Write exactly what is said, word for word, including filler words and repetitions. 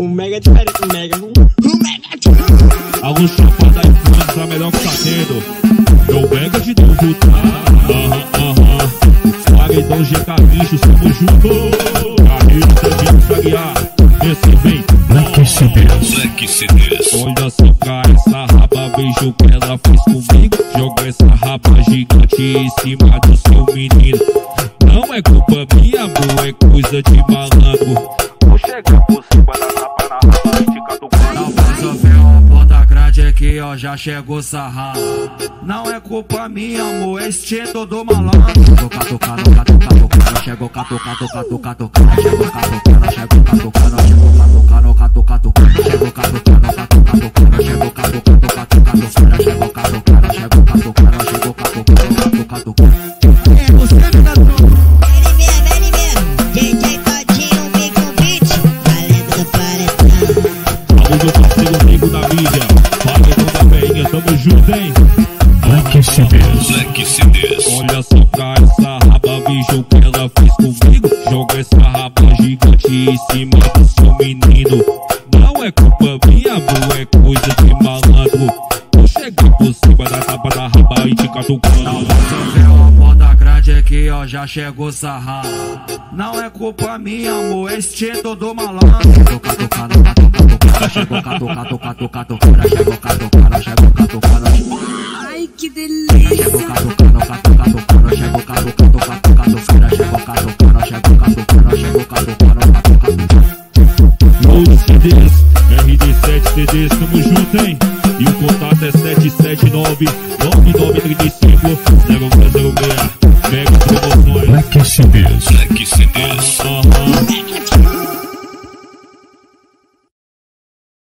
O mega é diferente, o mega. O mega é diferente. Alguns chapas da infância, melhor que tá tendo. Eu mega de Deus do tá. Aham, aham. Paredão, jeca, bicho, somos juntos. Carreiro, tadinho, saguear. Esse vem. Black C D S. Black C D S. Olha só cá, essa raba, vejo o que ela fez comigo. Joga essa raba gigante em cima do seu menino. Não é culpa minha, amor, é coisa de malandro. Vou chegar por cima da raba, na raba, estica do canal. Só vê uma porta grande aqui, ó, já chegou sarrado. Não é culpa minha, amor, é estilo do malandro. Toca, toca, toca, toca, toca, ela chegou, catuca, toca, toca, toca, ela chegou, catuca, ela chegou, catuca, ela chegou, catuca, ela chegou, catuca, ela chegou, catuca, ela chegou, catuca, ela chegou, catuca, ela chegou, catuca, ela chegou, catuca, ela chegou, catuca, ela chegou, catuca, ela chegou. Black C D S, Black C D S. Olha só cá essa raba, veja o que ela fez comigo. Joga essa raba gigante em cima do seu menino. Não é culpa minha, amor, é coisa de malandro. Vou chegar por cima da raba, da raba e te catucando. Não você vê uma porta grande aqui, ó, já chegou sarrado. Não é culpa minha, amor, é estilo do malandro. Toca, toca, toca, toca, toca. Ela chegou, catuca, toca, toca, toca. Ela chegou, catuca, ela chegou, catuca, ela chegou. Que delícia! Chegou catucando, catucando, cano, chegou catucando, catucando, cano, chegou catucando, chegou catucando, chegou catucando, catucando. Old C Ds, R D sete C Ds, tamo junto, hein? E o contato é sete sete nove, nove nove três cinco, zero seis. Mega promoções. Black C Ds, Black C Ds.